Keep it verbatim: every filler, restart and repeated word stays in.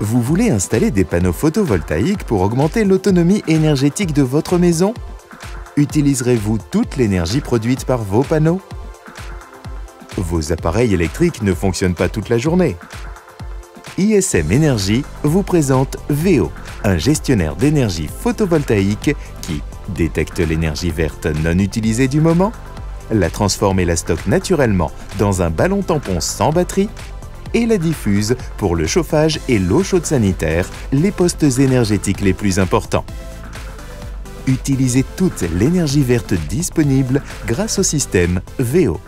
Vous voulez installer des panneaux photovoltaïques pour augmenter l'autonomie énergétique de votre maison? Utiliserez-vous toute l'énergie produite par vos panneaux? Vos appareils électriques ne fonctionnent pas toute la journée. I S M Énergie vous présente V E O, un gestionnaire d'énergie photovoltaïque qui détecte l'énergie verte non utilisée du moment, la transforme et la stocke naturellement dans un ballon tampon sans batterie et la diffuse pour le chauffage et l'eau chaude sanitaire, les postes énergétiques les plus importants. Utilisez toute l'énergie verte disponible grâce au système V E O.